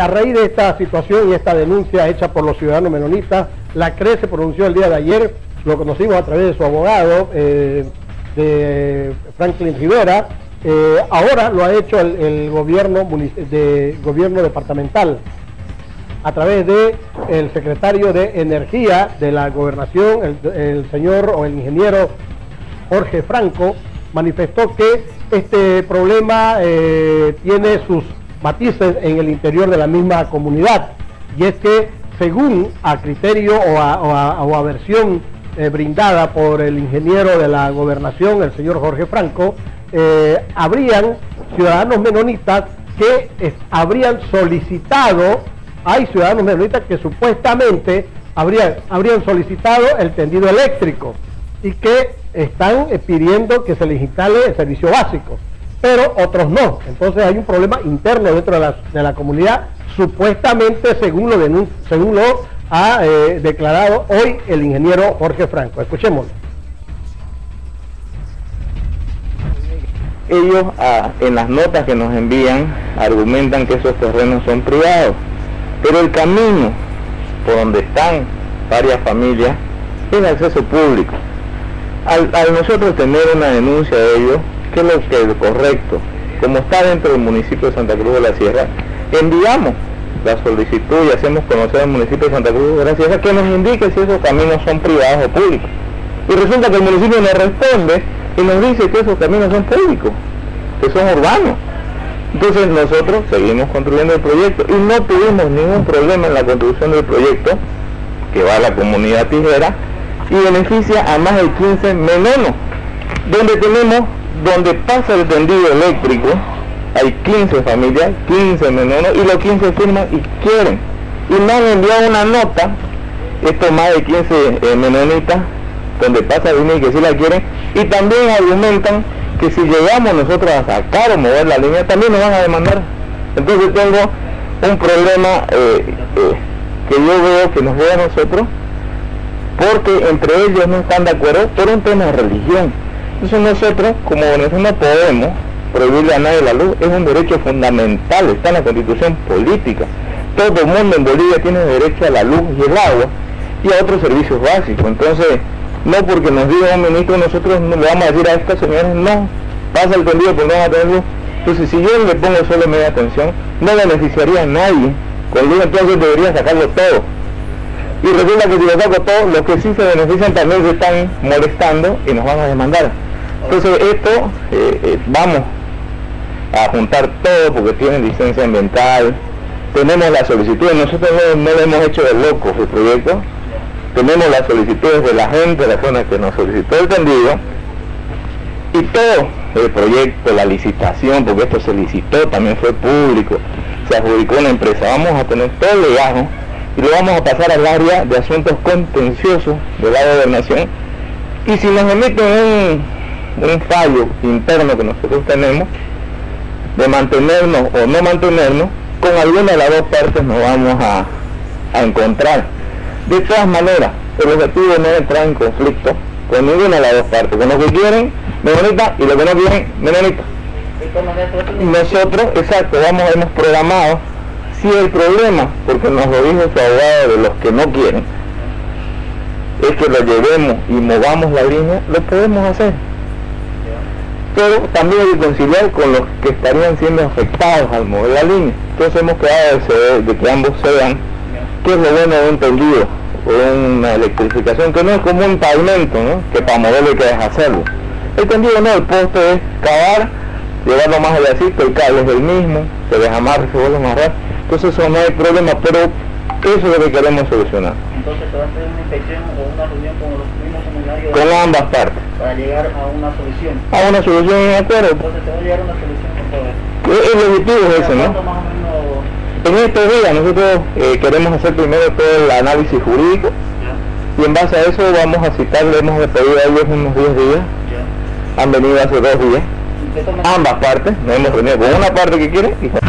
a raíz de esta situación y esta denuncia hecha por los ciudadanos menonitas, la CRE se pronunció el día de ayer, lo conocimos a través de su abogado, de Franklin Rivera. Ahora lo ha hecho el gobierno departamental a través de el secretario de Energía de la Gobernación, el señor o el ingeniero Jorge Franco, manifestó que este problema tiene sus matices en el interior de la misma comunidad, y es que según a criterio o a versión brindada por el ingeniero de la Gobernación, el señor Jorge Franco, habrían ciudadanos menonitas que habrían solicitado, hay ciudadanos menonitas que supuestamente habrían solicitado el tendido eléctrico y que están pidiendo que se les instale el servicio básico, pero otros no. Entonces hay un problema interno dentro de la comunidad, supuestamente según lo ha declarado hoy el ingeniero Jorge Franco. Escuchémoslo. Ellos en las notas que nos envían argumentan que esos terrenos son privados, pero el camino por donde están varias familias es acceso público. Al nosotros tener una denuncia de ellos, que es lo correcto, como está dentro del municipio de Santa Cruz de la Sierra, enviamos la solicitud y hacemos conocer al municipio de Santa Cruz de la Sierra que nos indique si esos caminos son privados o públicos. Y resulta que el municipio nos responde y nos dice que esos caminos son públicos, que son urbanos. Entonces nosotros seguimos construyendo el proyecto y no tuvimos ningún problema en la construcción del proyecto, que va a la comunidad tijera y beneficia a más de 15 menonos, donde pasa el tendido eléctrico. Hay 15 familias, 15 menonos, y los 15 firman y quieren, y nos han enviado una nota, estos más de 15 menonitas, donde pasa la línea y que sí la quieren, y también argumentan que si llegamos nosotros a sacar o mover la línea, también nos van a demandar. Entonces tengo un problema que yo veo que nos ve a nosotros, porque entre ellos no están de acuerdo por un tema de religión. Entonces nosotros, como venezolanos, no podemos prohibirle a nadie la luz, es un derecho fundamental, está en la constitución política. Todo el mundo en Bolivia tiene derecho a la luz y el agua y a otros servicios básicos. Entonces, no porque nos diga un ministro, nosotros no le vamos a decir a estos señores, no, pasa el tendido porque no van a tener luz. Entonces, si yo le pongo solo media atención, no beneficiaría a nadie. Con luz entonces debería sacarlo todo. Y resulta que si lo saco todo, los que sí se benefician también se están molestando y nos van a demandar. Entonces esto, vamos a juntar todo porque tienen licencia ambiental, tenemos las solicitudes, nosotros no le hemos hecho de locos el proyecto, tenemos las solicitudes de la gente, de la zona que nos solicitó el tendido, y todo el proyecto, la licitación, porque esto se licitó, también fue público, se adjudicó una empresa, vamos a tener todo el legajo y lo vamos a pasar al área de asuntos contenciosos de la gobernación, y si nos emiten un fallo interno que nosotros tenemos de mantenernos o no mantenernos, con alguna de las dos partes nos vamos a encontrar. De todas maneras, el objetivo no es entrar en conflicto con ninguna de las dos partes, con lo que quieren menonitas y lo que no quieren menonitas. Nosotros, exacto, hemos programado. Si el problema, porque nos lo dijo su abogado, de los que no quieren, es que lo llevemos y movamos la línea, lo podemos hacer. Pero también hay que conciliar con los que estarían siendo afectados al mover la línea. Entonces hemos quedado de que ambos se vean qué es lo bueno de un tendido o de una electrificación, que no es como un pavimento, ¿no? Que para moverlo hay que hacerlo. El tendido no, el poste es cavar, llevarlo más allá, el cable es el mismo, se desamarra, se vuelve a amarrar. Entonces eso no hay problema, pero eso es lo que queremos solucionar. Entonces se va a hacer una inspección o una reunión con los mismos comunitarios. Con ambas partes. Para llegar a una solución. A una solución en acuerdo. Entonces se va a llegar a una solución con todo esto. El objetivo es ese, ¿no? Más o menos... En estos días nosotros queremos hacer primero todo el análisis jurídico, ¿ya? Y en base a eso vamos a citar, le hemos pedido a ellos unos 10 días, ¿ya? Han venido hace 2 días. Ambas partes, nos hemos reunido con una parte que quiere y con